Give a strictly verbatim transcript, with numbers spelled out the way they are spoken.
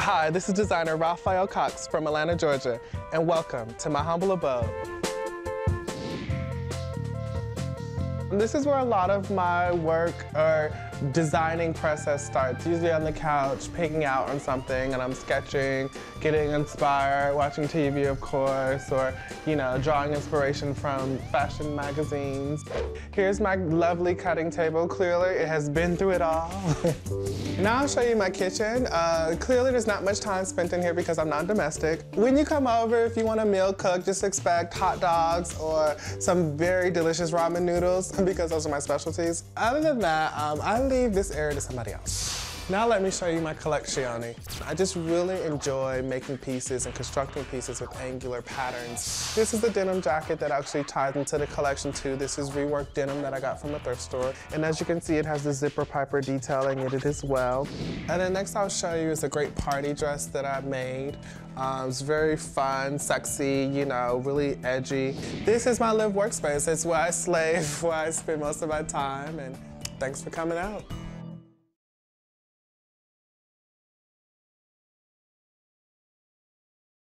Hi, this is designer Rafael Cox from Atlanta, Georgia, and welcome to my humble abode. This is where a lot of my work or designing process starts. Usually on the couch, picking out on something, and I'm sketching, getting inspired, watching T V, of course, or, you know, drawing inspiration from fashion magazines. Here's my lovely cutting table. Clearly, it has been through it all. Now I'll show you my kitchen. Uh, clearly, there's not much time spent in here because I'm not domestic. When you come over, if you want a meal cooked, just expect hot dogs or some very delicious ramen noodles, because those are my specialties. Other than that, um, I leave this area to somebody else. Now let me show you my collection. I just really enjoy making pieces and constructing pieces with angular patterns. This is the denim jacket that actually ties into the collection too. This is reworked denim that I got from a thrift store. And as you can see, it has the zipper piper detailing in it as well. And then next I'll show you is a great party dress that I made. Um, it's very fun, sexy, you know, really edgy. This is my live workspace. It's where I slave, where I spend most of my time. And thanks for coming out.